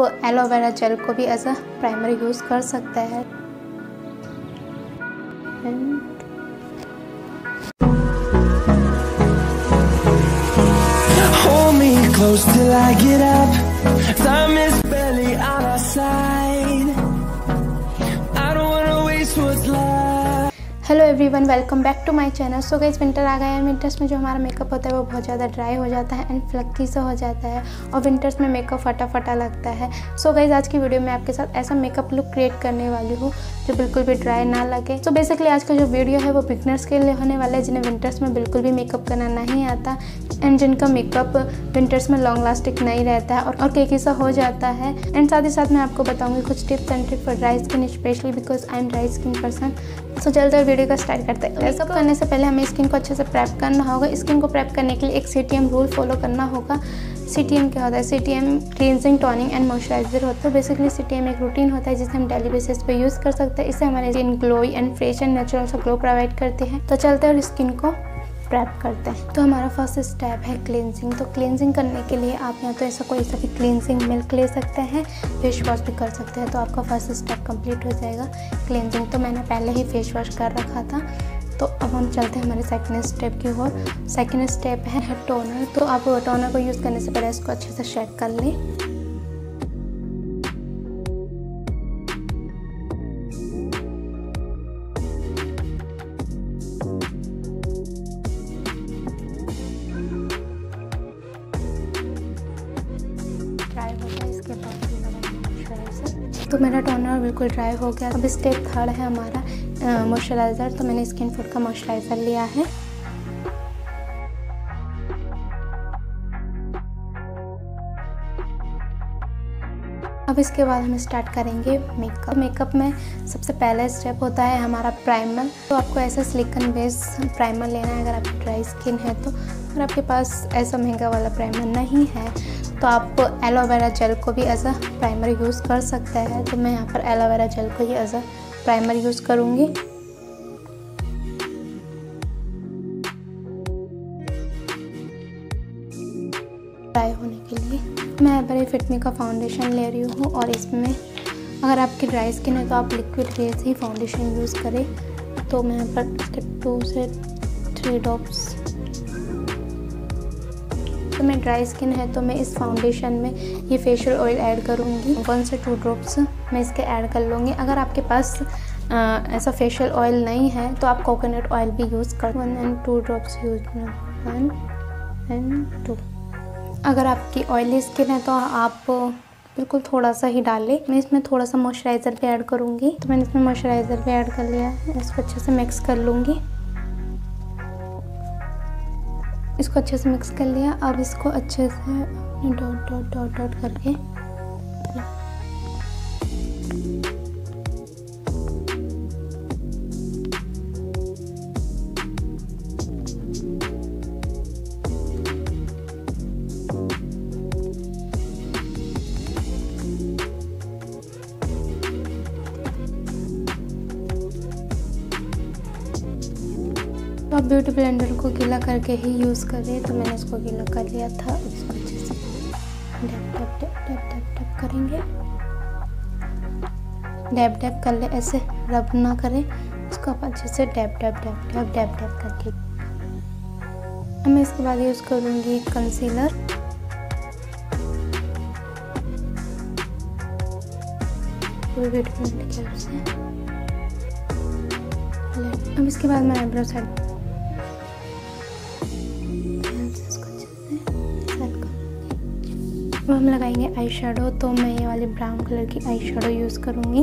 वो aloe vera gel को भी एज अ प्राइमर यूज़ कर सकता है। Close till I get up, time is barely on our side, I don't wanna waste what's left। Hello everyone, welcome back to my channel. So guys, winter आ गया है। Winters में जो हमारा makeup होता है वो बहुत ज़्यादा ड्राई हो जाता है एंड फ्लक्की सा हो जाता है और विंटर्स में मेकअप फटाफटा लगता है। सो गाइस, आज की वीडियो में आपके साथ ऐसा मेकअप लुक क्रिएट करने वाली हूँ जो बिल्कुल भी ड्राई ना लगे। तो बेसिकली आज का जो वीडियो है वो बिगनर्स के लिए होने वाला है, जिन्हें विंटर्स में बिल्कुल भी मेकअप करना नहीं आता एंड जिनका मेकअप विंटर्स में लॉन्ग लास्टिंग नहीं रहता है और केकी सा हो जाता है। एंड साथ ही साथ मैं आपको बताऊंगी कुछ tips and trick for dry skin, specially because I am dry skin person. So चलते हैं वीडियो का स्टार्ट करते हैं। मेकअप करने से पहले हमें स्किन को अच्छे से प्रेप करना होगा। स्किन को प्रेप करने के लिए एक CTM रूल फॉलो करना होगा। CTM क्या होता है? CTM cleansing, toning and moisturiser होता है। बेसिकली CTM एक रूटीन होता है जिसे हम डेली बेसिस पे यूज़ कर सकते हैं। इससे हमारी skin glowy and fresh and natural सा ग्लो प्रोवाइड करते हैं। तो चलते हैं और स्किन को प्रेप करते हैं। तो हमारा फर्स्ट स्टेप है क्लींजिंग। तो क्लींजिंग करने के लिए आप या तो ऐसा कोई सा भी क्लींजिंग मिल्क ले सकते हैं, फेस वॉश भी कर सकते हैं। तो आपका फर्स्ट स्टेप कंप्लीट हो जाएगा क्लींजिंग। तो मैंने पहले ही फेस वॉश कर रखा था। तो अब हम चलते हैं हमारे सेकंड स्टेप की ओर। सेकंड स्टेप है टोनर। तो आप टोनर को यूज़ करने से पहले इसको अच्छे से शेक कर लें। तो मेरा टोनर बिल्कुल ड्राई हो गया। अब स्टेप थर्ड है हमारा मॉइस्चराइज़र। तो मैंने स्किन फूड का मॉइस्चराइज़र लिया है। अब इसके बाद हम स्टार्ट करेंगे मेकअप। मेकअप में सबसे पहला स्टेप होता है हमारा प्राइमर। तो आपको ऐसा सिलिकॉन बेस प्राइमर लेना है अगर आपकी ड्राई स्किन है तो। अगर आपके पास ऐसा महंगा वाला प्राइमर नहीं है तो आप एलोवेरा जेल को भी एज अ प्राइमर यूज़ कर सकते हैं। तो मैं यहाँ पर एलोवेरा जेल को ही एज अ प्राइमर यूज़ करूँगी। ड्राई होने के लिए मैं एवरी फिटमी का फाउंडेशन ले रही हूँ और इसमें अगर आपकी ड्राई स्किन है तो आप लिक्विड बेस ही फाउंडेशन यूज़ करें। तो मैं यहाँ पर 2 से 3 ड्रॉप्स। तो मैं ड्राई स्किन है तो मैं इस फाउंडेशन में ये फेशियल ऑयल ऐड करूँगी। 1 से 2 ड्रॉप्स मैं इसके ऐड कर लूँगी। अगर आपके पास ऐसा फेशियल ऑयल नहीं है तो आप कोकोनट ऑयल भी यूज़ कर। 1 एंड 2 ड्रॉप्स यूज। 1 एंड 2। अगर आपकी ऑयली स्किन है तो आप बिल्कुल थोड़ा सा ही डालें। मैं इसमें थोड़ा सा मॉइस्चराइज़र भी ऐड करूँगी। तो मैंने इसमें मॉइस्चराइज़र भी ऐड कर लिया है। इसको अच्छे से मिक्स कर लूँगी। इसको अच्छे से मिक्स कर लिया। अब इसको अच्छे से डॉट डॉट डॉट डॉट करके। तो आप ब्यूटी ब्लेंडर को गीला करके ही यूज़ करें। तो मैंने इसको गीला कर लिया था। इसको अच्छे से dab dab dab dab dab dab करेंगे। डैप डैप कर ले, ऐसे रब ना करें। इसको आप अच्छे से dab dab dab dab dab dab करके। अब मैं इसके बाद यूज़ करूँगी कंसीलर। ब्यूटी ब्लेंडर की हेल्प से। अब इसके बाद मैं आईब्रो सेट हम लगाएंगे आई शेडो। तो मैं ये वाली ब्राउन कलर की आई शेडो यूज़ करूँगी।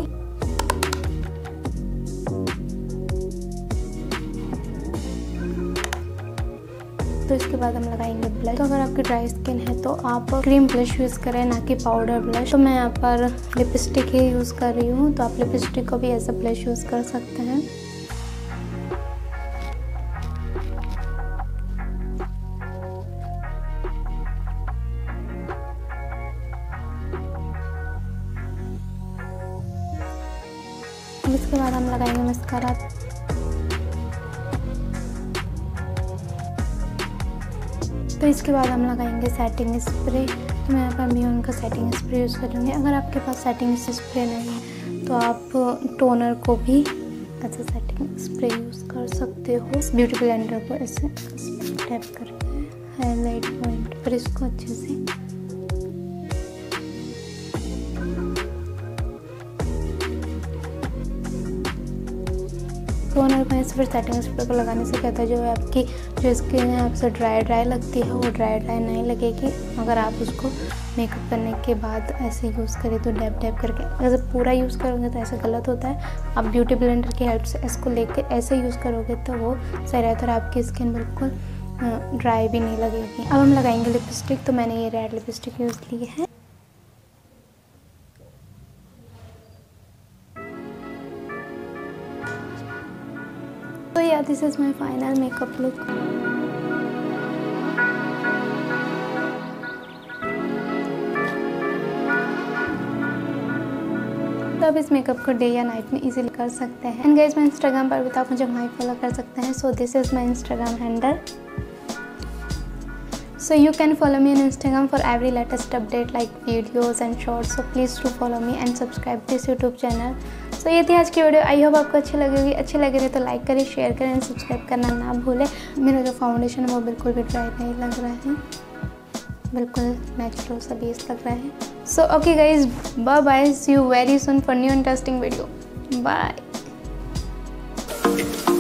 तो इसके बाद हम लगाएंगे ब्लश। तो अगर आपकी ड्राई स्किन है तो आप क्रीम ब्लश यूज़ करें, ना कि पाउडर ब्लश। तो मैं यहाँ पर लिपस्टिक ही यूज़ कर रही हूँ। तो आप लिपस्टिक को भी एज अ ब्लश यूज़ कर सकते हैं। इसके बाद हम लगाएंगे मस्कारा। तो इसके बाद हम लगाएंगे सेटिंग स्प्रे। तो मैं यहाँ पर भी उनका सेटिंग स्प्रे यूज़ करूँगी। अगर आपके पास सेटिंग स्प्रे नहीं है तो आप टोनर को भी ऐसे सेटिंग स्प्रे यूज़ कर सकते हो। इस ब्यूटी ब्लेंडर को ऐसे टैप करके हाईलाइट पॉइंट पर इसको अच्छे से टोनर को ऐसे फिर सेटिंग स्प्रे को लगाने से कहता है जो है आपकी जो स्किन है आपसे ड्राई ड्राई लगती है वो ड्राई ड्राई नहीं लगेगी। अगर आप उसको मेकअप करने के बाद ऐसे यूज़ करें तो डैप डैप करके, अगर पूरा यूज़ करोगे तो ऐसे गलत होता है। आप ब्यूटी ब्लेंडर की हेल्प से इसको लेकर ऐसे यूज़ करोगे तो वो सही रहता है और आपकी स्किन बिल्कुल ड्राई भी नहीं लगेगी। अब हम लगाएंगे लिपस्टिक, तो मैंने ये रेड लिपस्टिक यूज़ की है। तो या this is my final makeup look. तो आप इस मेकअप को डे या नाइट में इजीली कर सकते हैं। एंड गाइस मैं इंस्टाग्राम पर भी तो आप मुझे वहीं फॉलो कर सकते हैं। So this is my Instagram handle, so you can follow me in Instagram for every latest update like videos and shorts. So please to follow me and subscribe this YouTube channel. So ये थी आज की video, I hope आपको अच्छी लगेगी। अच्छी लगे रही तो लाइक करें, शेयर करें एंड सब्सक्राइब करना ना भूलें। मेरा जो फाउंडेशन है वो बिल्कुल भी ड्राई नहीं लग रहा है, बिल्कुल नेचुरल सा बेस लग रहा है। So okay guys, bye bye, see you very soon for new interesting video, bye.